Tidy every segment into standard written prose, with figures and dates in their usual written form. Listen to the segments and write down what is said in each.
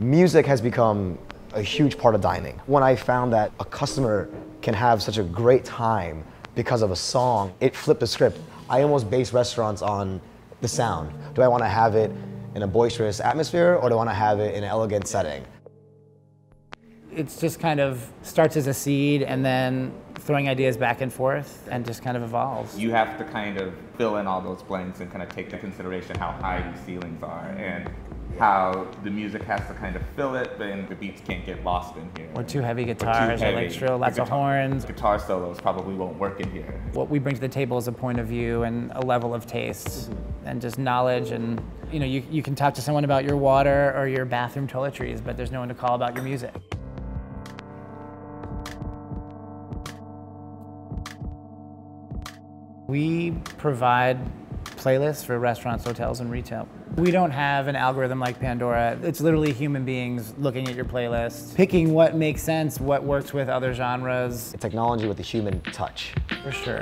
Music has become a huge part of dining. When I found that a customer can have such a great time because of a song, it flipped the script. I almost base restaurants on the sound. Do I want to have it in a boisterous atmosphere, or do I want to have it in an elegant setting? It's just kind of starts as a seed and then throwing ideas back and forth and just kind of evolves. You have to kind of fill in all those blanks and kind of take into consideration how high these ceilings are and how the music has to kind of fill it, but then the beats can't get lost in here. Or too heavy guitars, electro, lots of horns. Guitar solos probably won't work in here. What we bring to the table is a point of view and a level of taste and just knowledge, and you know, you can talk to someone about your water or your bathroom toiletries, but there's no one to call about your music. We provide playlists for restaurants, hotels, and retail. We don't have an algorithm like Pandora. It's literally human beings looking at your playlist, picking what makes sense, what works with other genres. Technology with a human touch. For sure.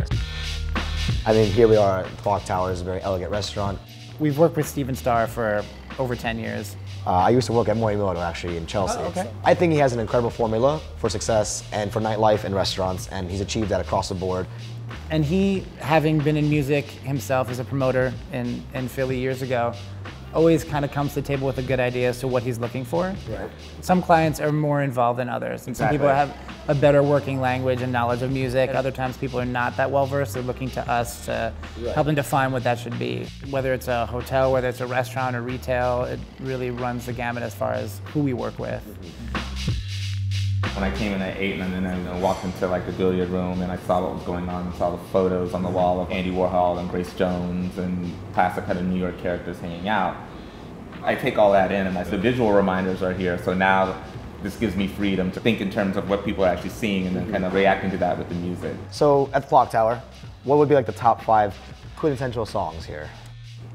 I mean, here we are at the Clock Towers, a very elegant restaurant. We've worked with Stephen Starr for over 10 years. I used to work at Morimoto, actually, in Chelsea. Oh, okay. I think he has an incredible formula for success and for nightlife and restaurants, and he's achieved that across the board. And he, having been in music himself as a promoter in Philly years ago, always kind of comes to the table with a good idea as to what he's looking for. Right. Some clients are more involved than others. And exactly. Some people have a better working language and knowledge of music. At other times, people are not that well-versed. They're looking to us to help them define what that should be. Whether it's a hotel, whether it's a restaurant or retail, it really runs the gamut as far as who we work with. When I came in at 8 and then I walked into like the billiard room and I saw what was going on and saw the photos on the wall of Andy Warhol and Grace Jones and classic kind of New York characters hanging out. I take all that in and I said, visual reminders are here, so now this gives me freedom to think in terms of what people are actually seeing and then kind of reacting to that with the music. So at the Clock Tower, what would be like the top 5 quintessential songs here?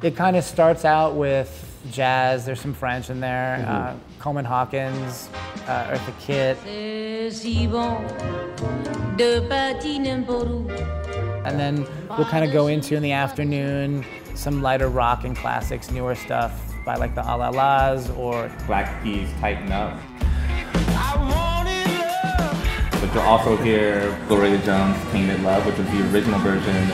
It kind of starts out with jazz, there's some French in there, Coleman Hawkins, Eartha Kitt. And then we'll kind of go into, in the afternoon, some lighter rock and classics, newer stuff by like the Allah Las or Black Keys, Tighten Up. But you'll also hear Gloria Jones' Tainted Love, which was the original version.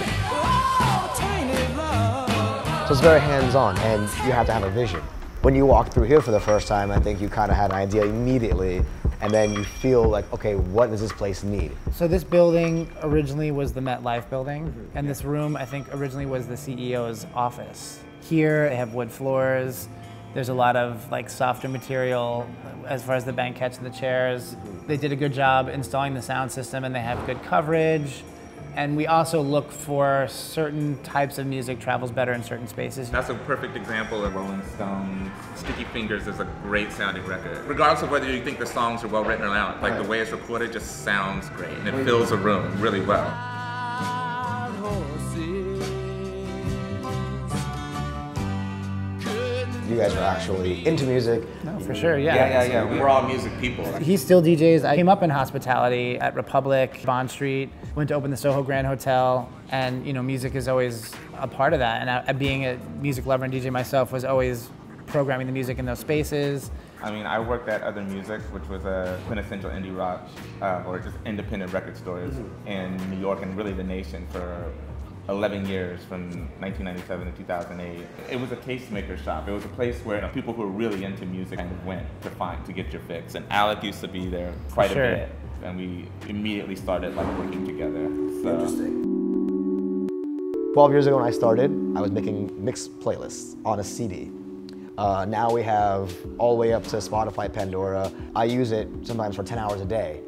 So it's very hands-on, and you have to have a vision. When you walk through here for the first time, I think you kind of had an idea immediately, and then you feel like, okay, what does this place need? So this building originally was the MetLife building, and this room, I think, originally was the CEO's office. Here, they have wood floors. There's a lot of like softer material as far as the banquettes and the chairs. They did a good job installing the sound system, and they have good coverage. And we also look for certain types of music travels better in certain spaces. That's a perfect example of Rolling Stones. Sticky Fingers is a great sounding record. Regardless of whether you think the songs are well written or not, like the way it's recorded just sounds great and it fills a room really well. You guys are actually into music. No, for sure, yeah. We're all music people. He still DJs. I came up in hospitality at Republic Bond Street, went to open the Soho Grand Hotel, and you know, music is always a part of that. And I, being a music lover and DJ myself, was always programming the music in those spaces. I mean, I worked at Other Music, which was a quintessential indie rock or just independent record stores in New York and really the nation for 11 years, from 1997 to 2008. It was a tastemaker shop. It was a place where people who were really into music kind of went to find, to get your fix. And Alec used to be there quite a bit. And we immediately started like working together. So. Interesting. 12 years ago when I started, I was making mixed playlists on a CD. Now we have all the way up to Spotify, Pandora. I use it sometimes for 10 hours a day.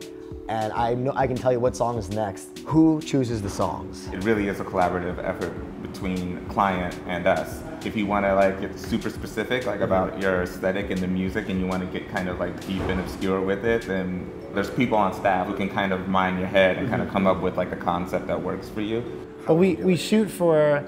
And I know I can tell you what song is next. Who chooses the songs? It really is a collaborative effort between client and us. If you want to like get super specific like about your aesthetic and the music, and you want to get kind of like deep and obscure with it, then there's people on staff who can kind of mine your head and kind of come up with like a concept that works for you. But we shoot for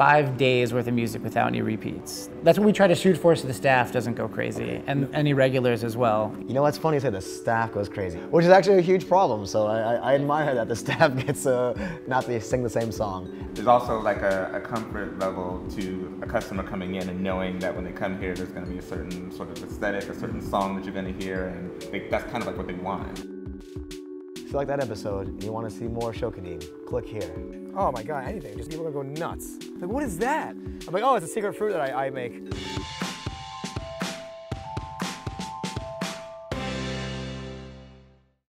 5 days worth of music without any repeats. That's what we try to shoot for so the staff doesn't go crazy, and any regulars as well. You know what's funny is that the staff goes crazy, which is actually a huge problem, so I admire that the staff gets not to sing the same song. There's also like a comfort level to a customer coming in and knowing that when they come here there's going to be a certain sort of aesthetic, a certain song that you're going to hear, and that's kind of like what they want. If you like that episode and you want to see more Shokunin, click here. Oh my god, anything. Just people are going to go nuts. Like, what is that? I'm like, oh, it's a secret fruit that I make.